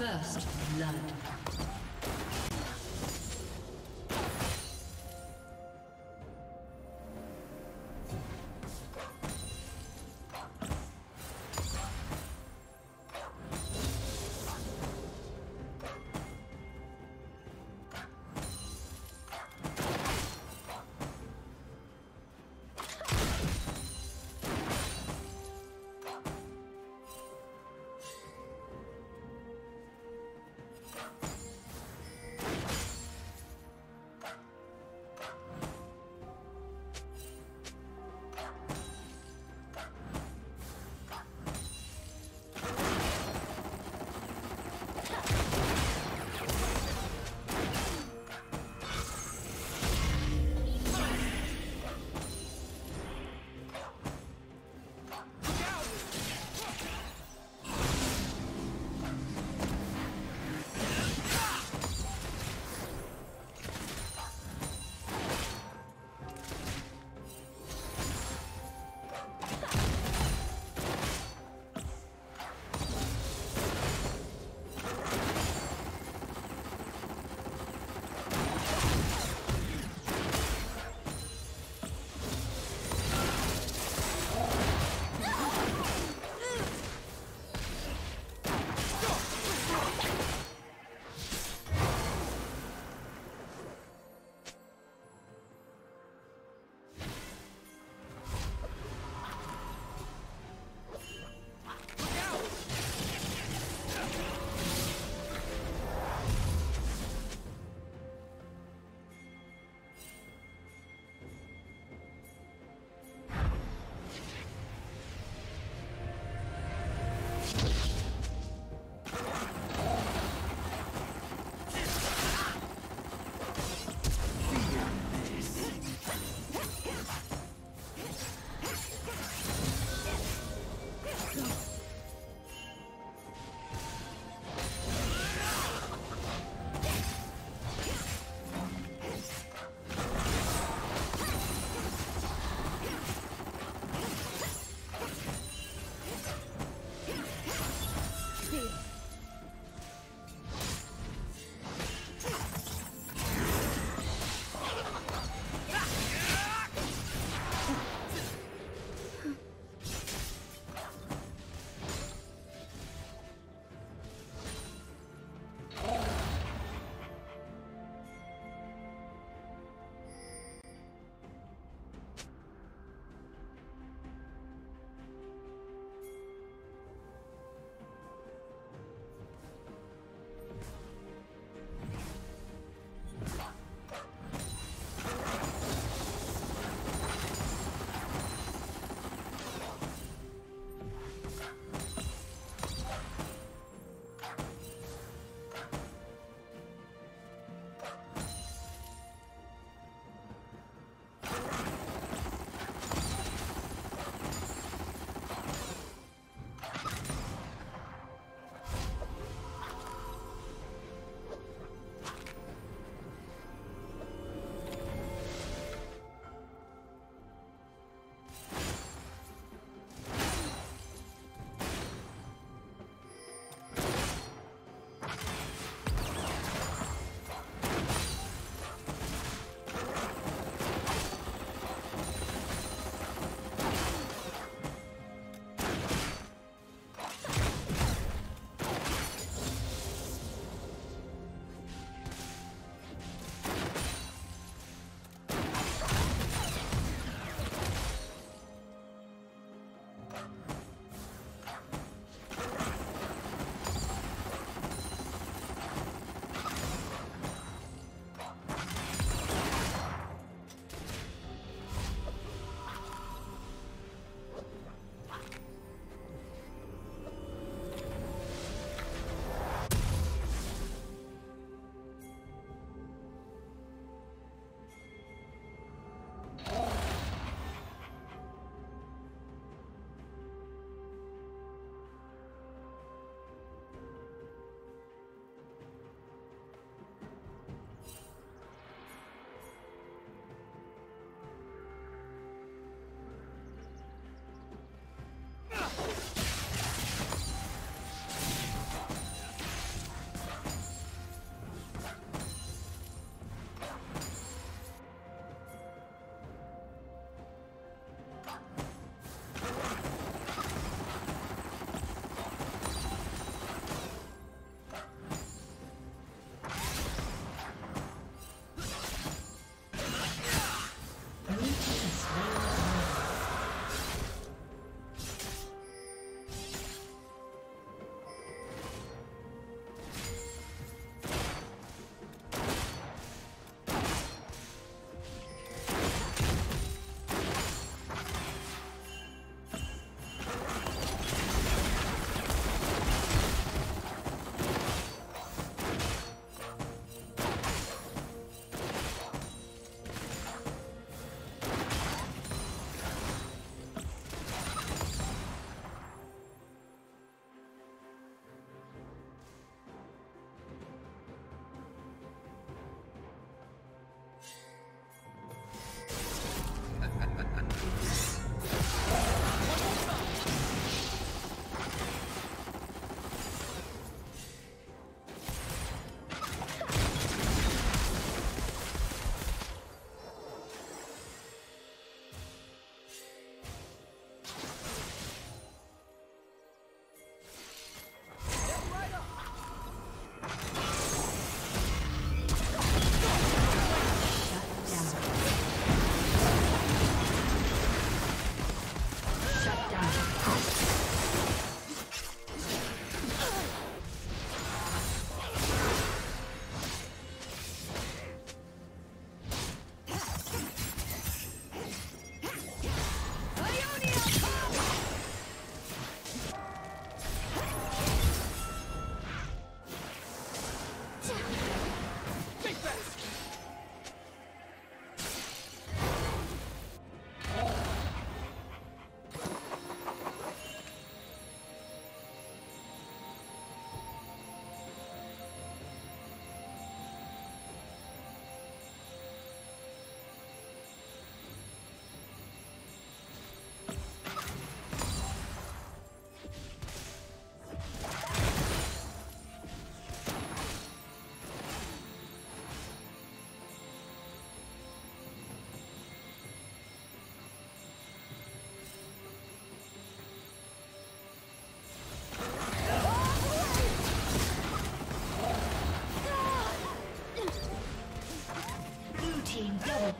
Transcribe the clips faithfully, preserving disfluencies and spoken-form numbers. First blood.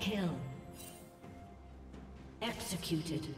Kill. Executed.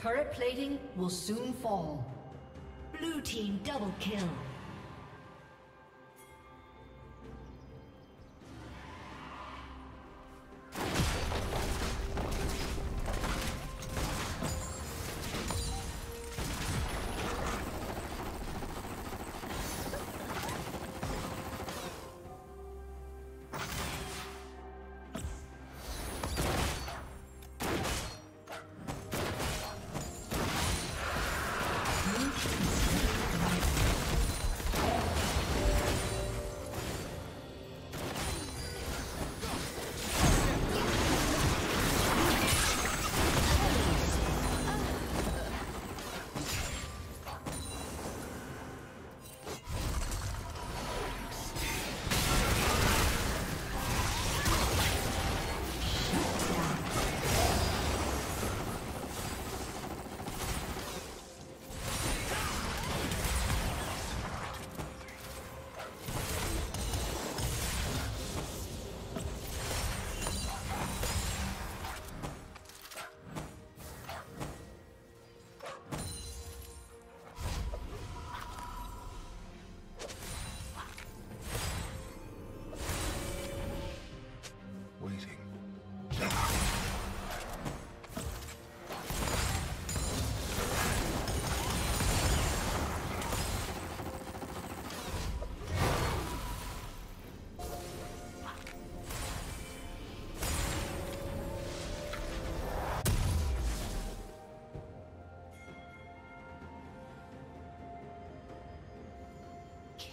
Turret plating will soon fall. Blue team double kill.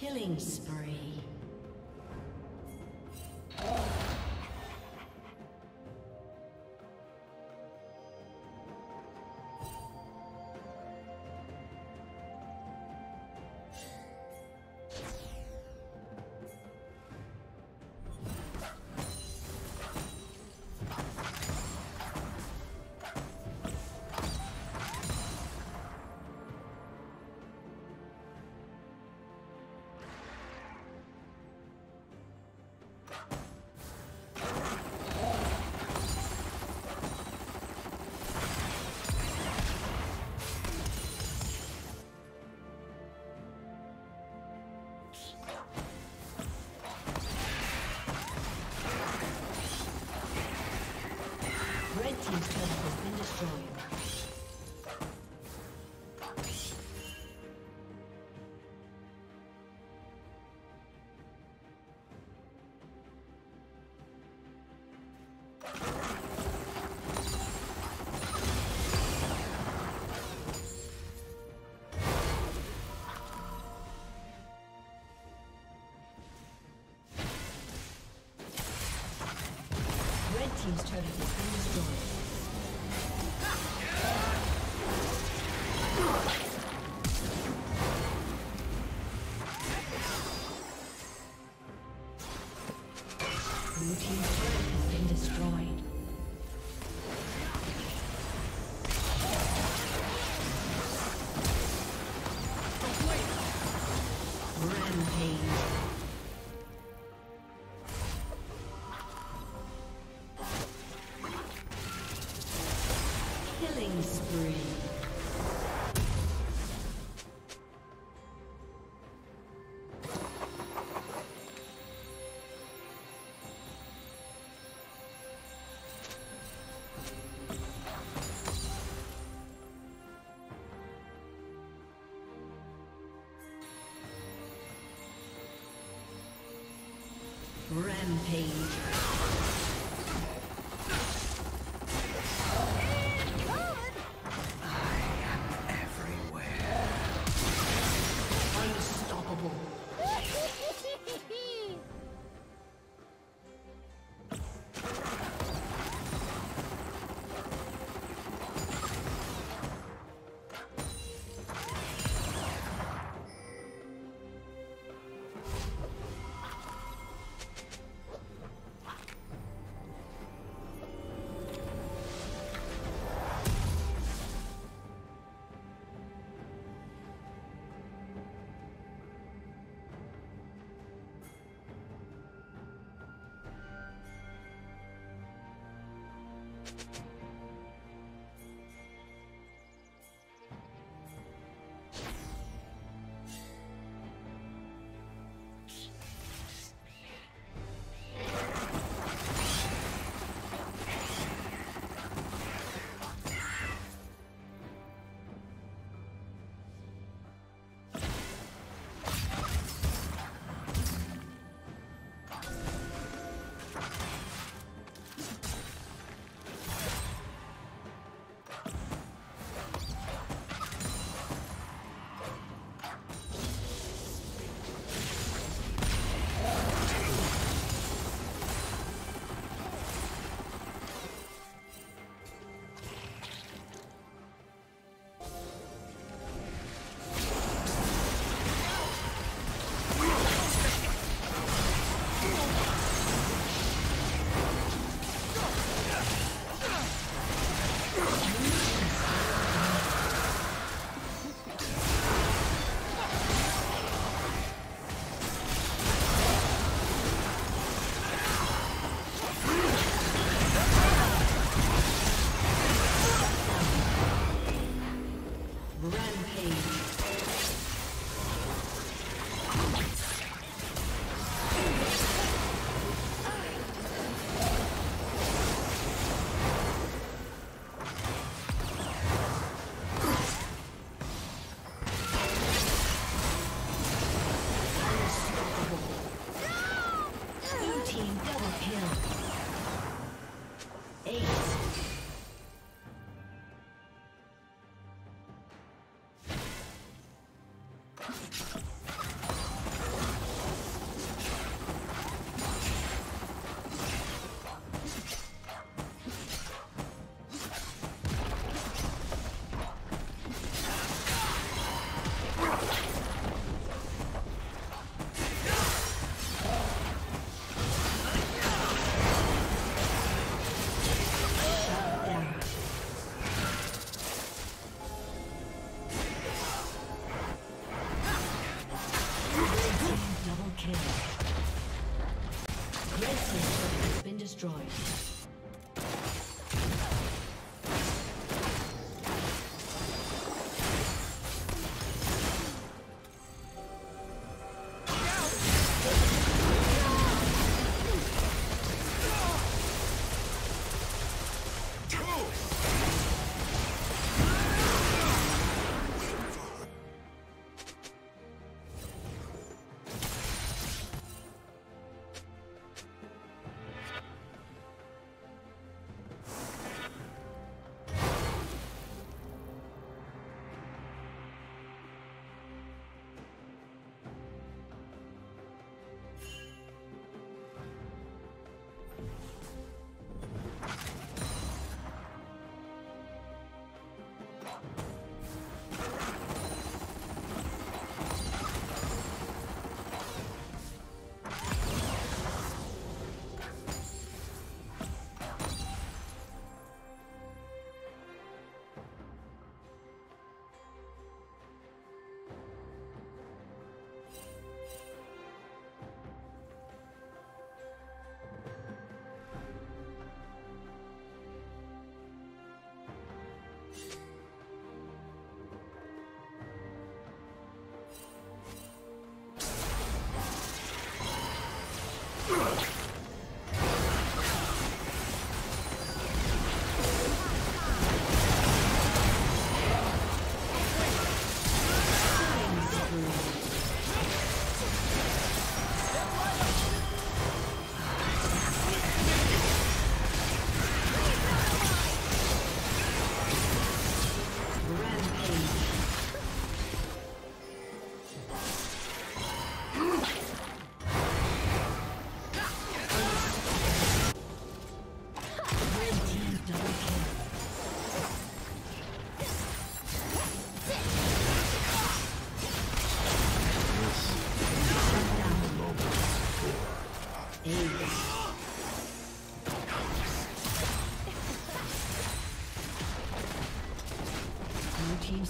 Killing spree. team's turret has been destroyed. Team's turret has been destroyed. Rampage. team's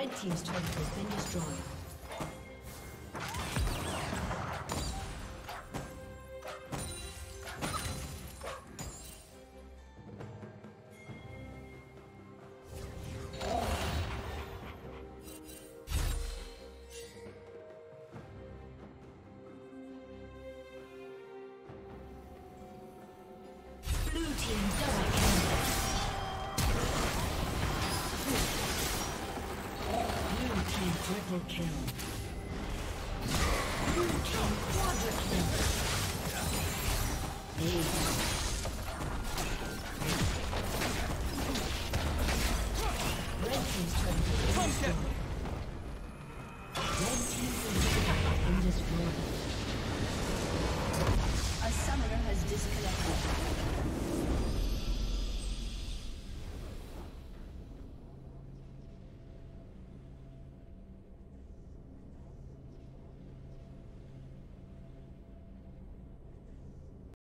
Red team's turret has been destroyed. Triple kill. Blue team quadra kill. Eight. Red team's turn.